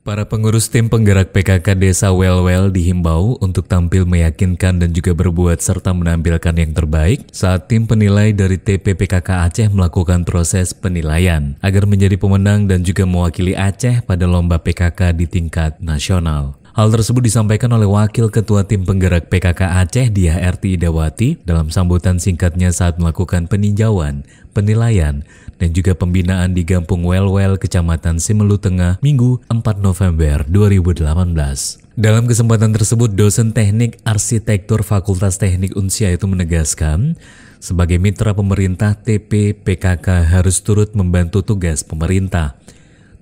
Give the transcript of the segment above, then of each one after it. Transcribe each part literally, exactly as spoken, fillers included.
Para pengurus tim penggerak P K K Desa Wel-wel dihimbau untuk tampil meyakinkan dan juga berbuat serta menampilkan yang terbaik saat tim penilai dari T P P K K Aceh melakukan proses penilaian agar menjadi pemenang dan juga mewakili Aceh pada lomba P K K di tingkat nasional. Hal tersebut disampaikan oleh Wakil Ketua Tim Penggerak P K K Aceh, Dyah Erti Idawati, dalam sambutan singkatnya saat melakukan peninjauan, penilaian, dan juga pembinaan di Gampong Wel-wel, Kecamatan Simeulue Tengah, Minggu empat November dua ribu delapan belas. Dalam kesempatan tersebut, dosen teknik arsitektur Fakultas Teknik UNSIA itu menegaskan, sebagai mitra pemerintah, T P P K K harus turut membantu tugas pemerintah,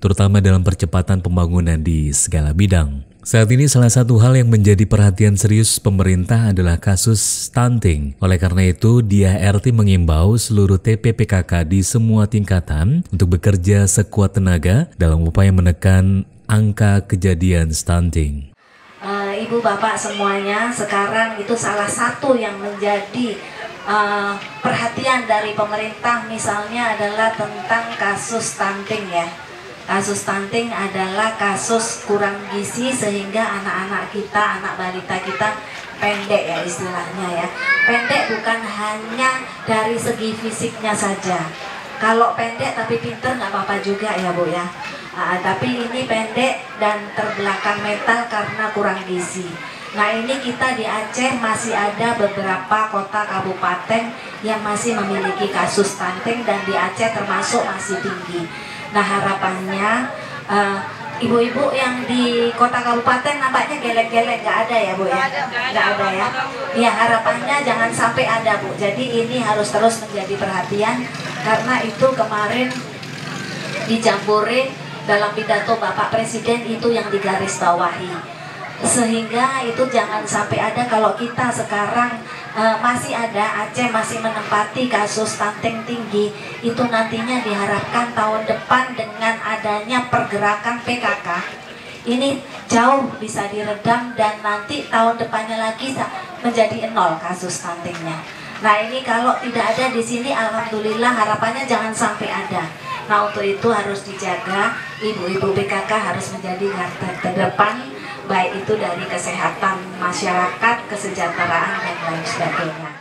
terutama dalam percepatan pembangunan di segala bidang. Saat ini salah satu hal yang menjadi perhatian serius pemerintah adalah kasus stunting. Oleh karena itu, Dyah Erti mengimbau seluruh T P P K K di semua tingkatan untuk bekerja sekuat tenaga dalam upaya menekan angka kejadian stunting. Uh, Ibu Bapak semuanya, sekarang itu salah satu yang menjadi uh, perhatian dari pemerintah misalnya adalah tentang kasus stunting ya. Kasus stunting adalah kasus kurang gizi sehingga anak-anak kita, anak balita kita pendek ya istilahnya ya. Pendek bukan hanya dari segi fisiknya saja. Kalau pendek tapi pinter nggak apa-apa juga ya Bu ya. Nah, tapi ini pendek dan terbelakang meta karena kurang gizi. Nah ini kita di Aceh masih ada beberapa kota kabupaten yang masih memiliki kasus stunting dan di Aceh termasuk masih tinggi. Nah harapannya ibu-ibu uh, yang di kota kabupaten nampaknya gelek-gelek nggak ada ya Bu ya, nggak ada ya. Ya harapannya jangan sampai ada Bu. Jadi ini harus terus menjadi perhatian karena itu kemarin di Jambore dalam pidato Bapak Presiden itu yang digarisbawahi. Sehingga itu jangan sampai ada kalau kita sekarang e, masih ada Aceh masih menempati kasus stunting tinggi itu nantinya diharapkan tahun depan dengan adanya pergerakan P K K ini jauh bisa diredam dan nanti tahun depannya lagi menjadi nol kasus stuntingnya. Nah ini kalau tidak ada di sini alhamdulillah harapannya jangan sampai ada. Nah untuk itu harus dijaga ibu-ibu P K K harus menjadi garda terdepan baik itu dari kesehatan masyarakat, kesejahteraan, dan lain sebagainya.